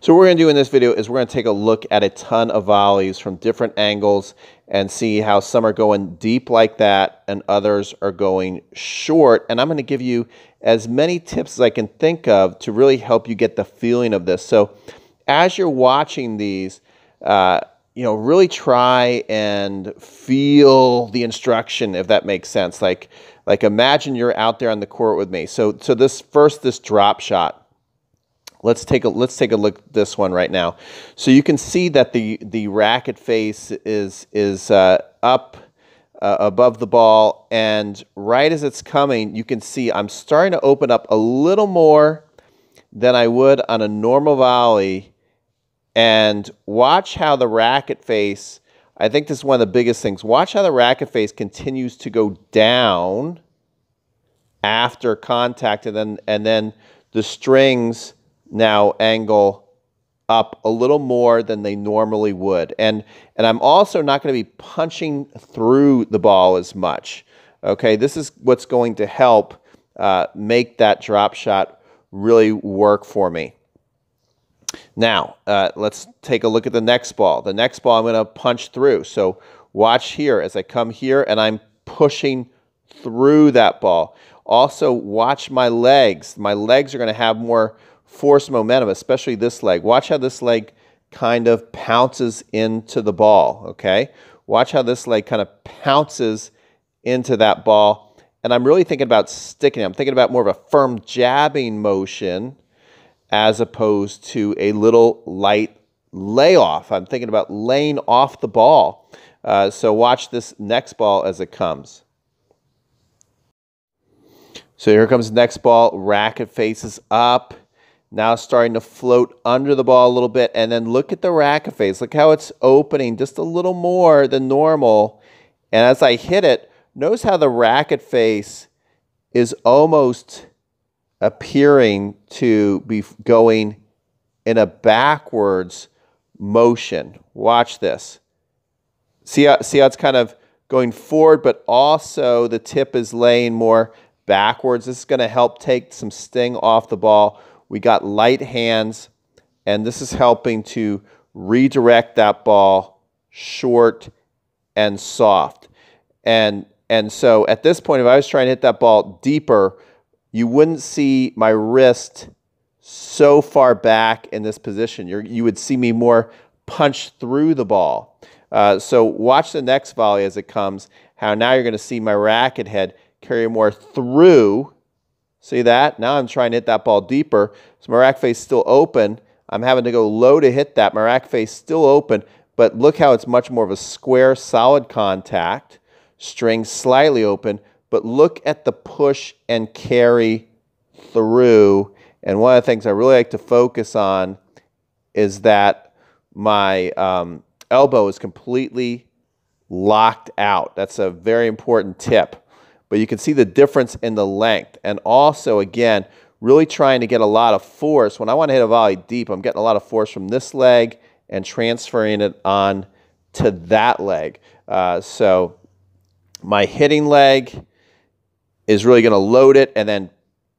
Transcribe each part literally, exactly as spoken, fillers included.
So what we're going to do in this video is we're going to take a look at a ton of volleys from different angles and see how some are going deep like that and others are going short. And I'm going to give you as many tips as I can think of to really help you get the feeling of this. So as you're watching these, uh, you know, really try and feel the instruction, if that makes sense. Like, like imagine you're out there on the court with me. So, so this first, this drop shot. Let's take a let's take a look at this one right now. So you can see that the the racket face is is uh, up uh, above the ball, and right as it's coming, you can see I'm starting to open up a little more than I would on a normal volley. And watch how the racket face. I think this is one of the biggest things. Watch how the racket face continues to go down after contact, and then and then the strings now angle up a little more than they normally would. And, and I'm also not going to be punching through the ball as much. Okay, this is what's going to help uh, make that drop shot really work for me. Now, uh, let's take a look at the next ball. The next ball I'm going to punch through. So watch here as I come here and I'm pushing through that ball. Also, watch my legs. My legs are going to have more force momentum, especially this leg. Watch how this leg kind of pounces into the ball, okay? Watch how this leg kind of pounces into that ball. And I'm really thinking about sticking. I'm thinking about more of a firm jabbing motion as opposed to a little light layoff. I'm thinking about laying off the ball. Uh, so watch this next ball as it comes. So here comes the next ball. Racket faces up. Now starting to float under the ball a little bit, and then look at the racket face. Look how it's opening just a little more than normal. And as I hit it, notice how the racket face is almost appearing to be going in a backwards motion. Watch this. See how, see how it's kind of going forward, but also the tip is laying more backwards. This is going to help take some sting off the ball. We got light hands, and this is helping to redirect that ball short and soft. And, and so at this point, if I was trying to hit that ball deeper, you wouldn't see my wrist so far back in this position. You're, you would see me more punch through the ball. Uh, so watch the next volley as it comes, how now you're going to see my racket head carry more through. See that? Now I'm trying to hit that ball deeper. So my rack face still open. I'm having to go low to hit that. My rack face still open, but look how it's much more of a square, solid contact. String slightly open, but look at the push and carry through. And one of the things I really like to focus on is that my um, elbow is completely locked out. That's a very important tip. But you can see the difference in the length. And also, again, really trying to get a lot of force. When I want to hit a volley deep, I'm getting a lot of force from this leg and transferring it on to that leg. Uh, so my hitting leg is really going to load it and then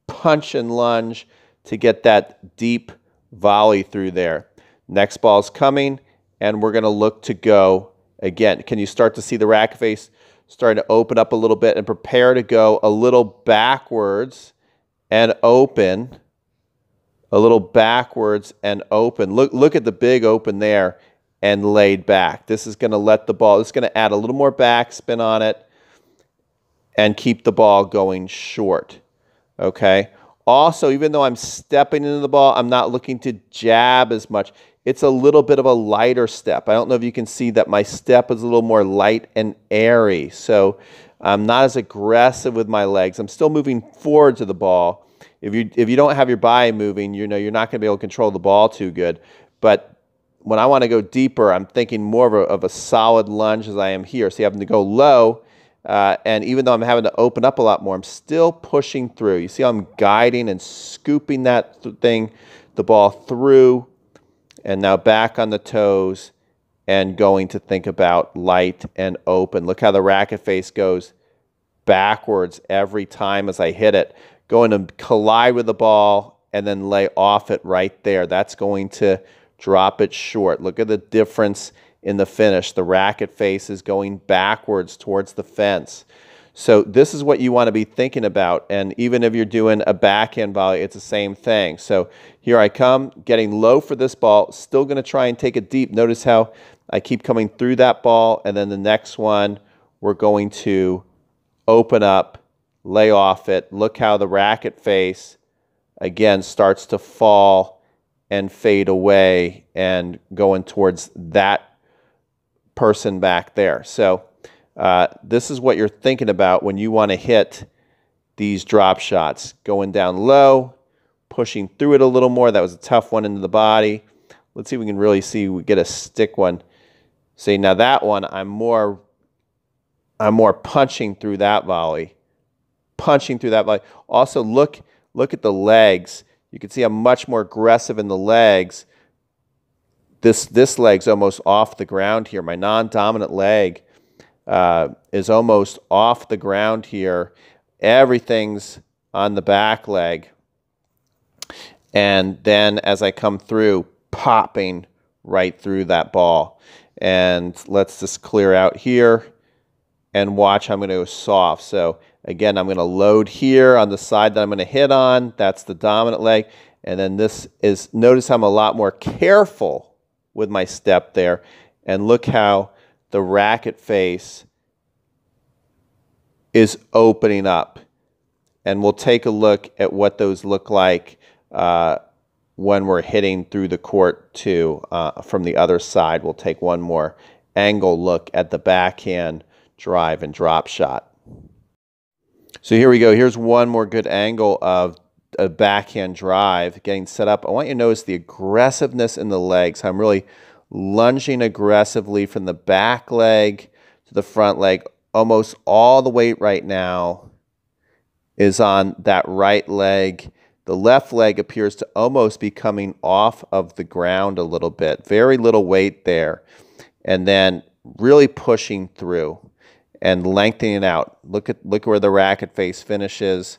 punch and lunge to get that deep volley through there. Next ball's coming, and we're going to look to go again. Can you start to see the rack face starting to open up a little bit and prepare to go a little backwards and open, a little backwards and open. Look, look at the big open there and laid back. This is going to let the ball, this is going to add a little more backspin on it and keep the ball going short, okay? Also, even though I'm stepping into the ball, I'm not looking to jab as much. It's a little bit of a lighter step. I don't know if you can see that my step is a little more light and airy. So I'm not as aggressive with my legs. I'm still moving forward to the ball. If you, if you don't have your body moving, you know, you're not going to be able to control the ball too good. But when I want to go deeper, I'm thinking more of a, of a solid lunge as I am here. So you have to go low. Uh, and even though I'm having to open up a lot more, I'm still pushing through. You see how I'm guiding and scooping that th thing, the ball through. And now back on the toes and going to think about light and open. Look how the racket face goes backwards every time as I hit it. Going to collide with the ball and then lay off it right there. That's going to drop it short. Look at the difference in the finish. The racket face is going backwards towards the fence. So this is what you want to be thinking about. And even if you're doing a backhand volley, it's the same thing. So here I come, getting low for this ball, still going to try and take it deep. Notice how I keep coming through that ball, and then the next one we're going to open up, lay off it. Look how the racket face, again, starts to fall and fade away and going towards that person back there. So Uh, this is what you're thinking about when you want to hit these drop shots. Going down low, pushing through it a little more. That was a tough one into the body. Let's see if we can really see we get a stick one. See, now that one, I'm more, I'm more punching through that volley. Punching through that volley. Also, look, look at the legs. You can see I'm much more aggressive in the legs. This, this leg's almost off the ground here. My non-dominant leg Uh, is almost off the ground here. Everything's on the back leg. And then as I come through, popping right through that ball. And let's just clear out here and watch. I'm going to go soft. So again, I'm going to load here on the side that I'm going to hit on. That's the dominant leg. And then this is, notice I'm a lot more careful with my step there. And look how the racket face is opening up. And we'll take a look at what those look like uh, when we're hitting through the court too. Uh, from the other side, we'll take one more angle look at the backhand drive and drop shot. So here we go. Here's one more good angle of a backhand drive getting set up. I want you to notice the aggressiveness in the legs. I'm really lunging aggressively from the back leg to the front leg. Almost all the weight right now is on that right leg. The left leg appears to almost be coming off of the ground a little bit. Very little weight there. And then really pushing through and lengthening it out. Look at look where the racket face finishes.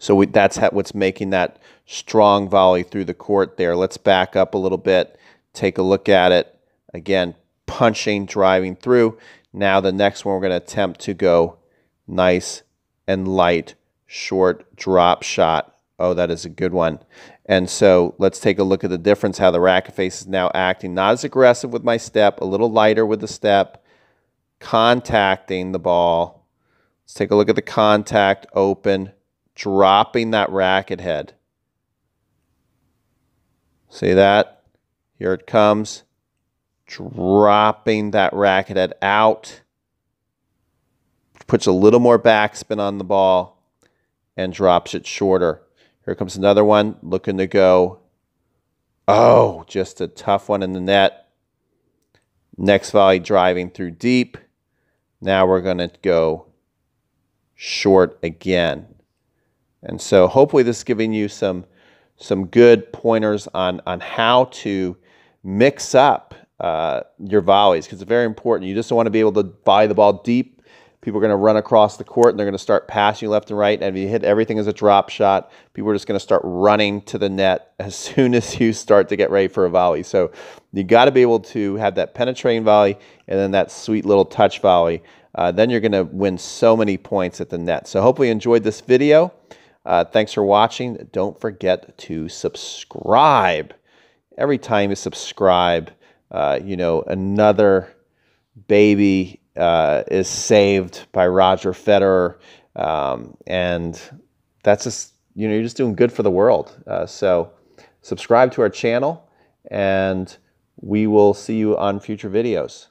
So we, that's how, what's making that strong volley through the court there. Let's back up a little bit. Take a look at it. Again, punching, driving through. Now the next one we're going to attempt to go nice and light, short drop shot. Oh, that is a good one. And so let's take a look at the difference, how the racket face is now acting. Not as aggressive with my step, a little lighter with the step, contacting the ball. Let's take a look at the contact, open, dropping that racket head. See that? Here it comes, dropping that racket head out, puts a little more backspin on the ball, and drops it shorter. Here comes another one, looking to go. Oh, just a tough one in the net. Next volley, driving through deep. Now we're going to go short again. And so hopefully this is giving you some, some good pointers on, on how to mix up uh, your volleys, because it's very important. You just don't want to be able to volley the ball deep. People are going to run across the court and they're going to start passing you left and right. And if you hit everything as a drop shot, people are just going to start running to the net as soon as you start to get ready for a volley. So you got to be able to have that penetrating volley and then that sweet little touch volley. Uh, then you're going to win so many points at the net. So hopefully you enjoyed this video. Uh, thanks for watching. Don't forget to subscribe. Every time you subscribe, uh, you know, another baby uh, is saved by Roger Federer. Um, and that's just, you know, you're just doing good for the world. Uh, so subscribe to our channel and we will see you on future videos.